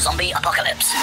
zombie apocalypse.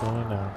going now.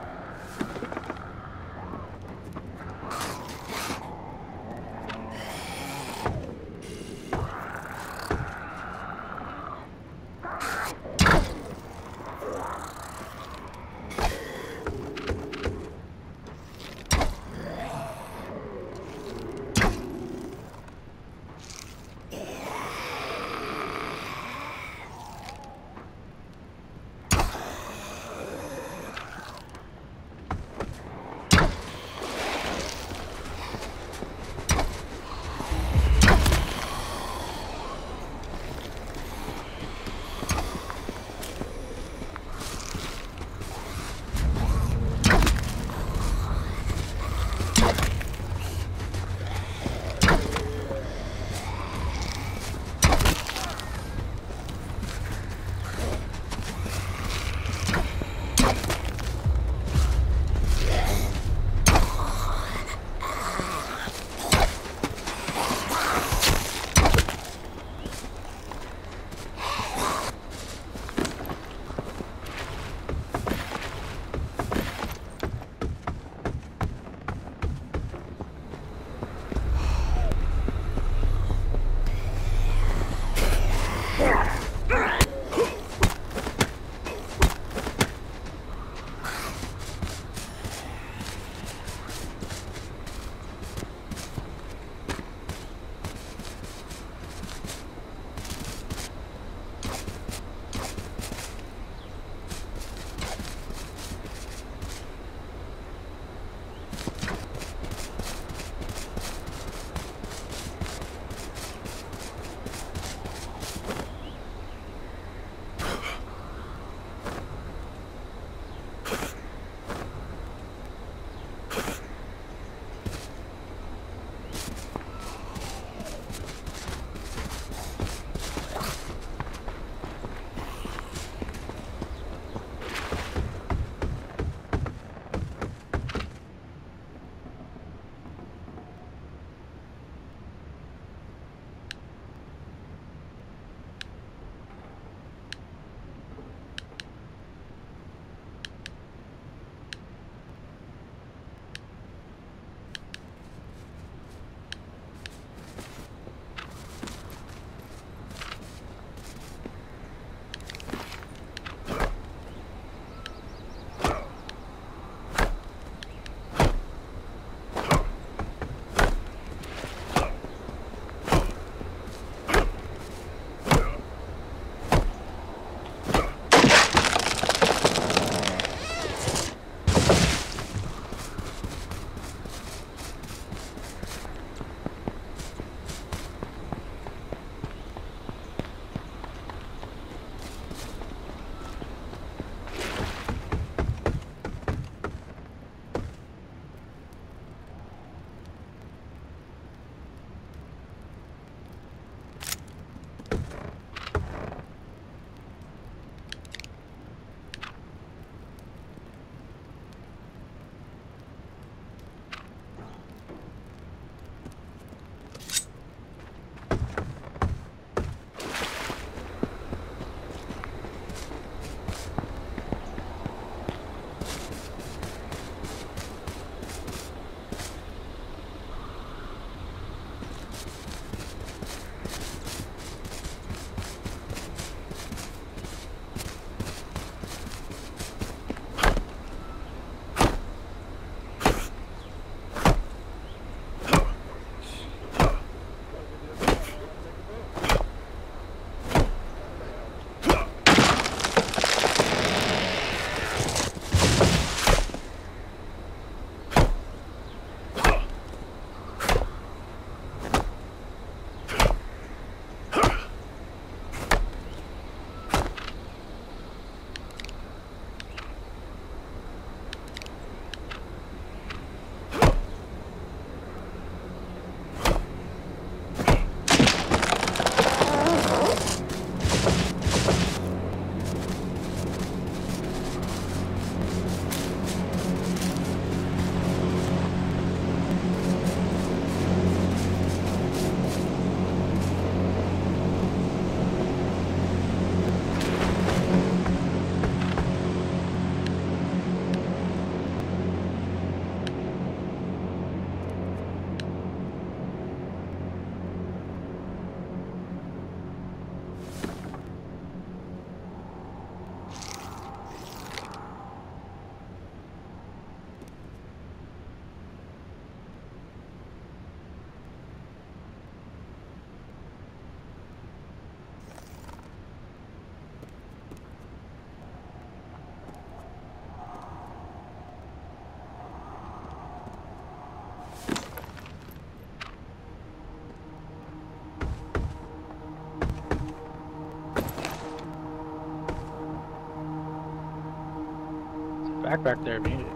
backpack there if you need it.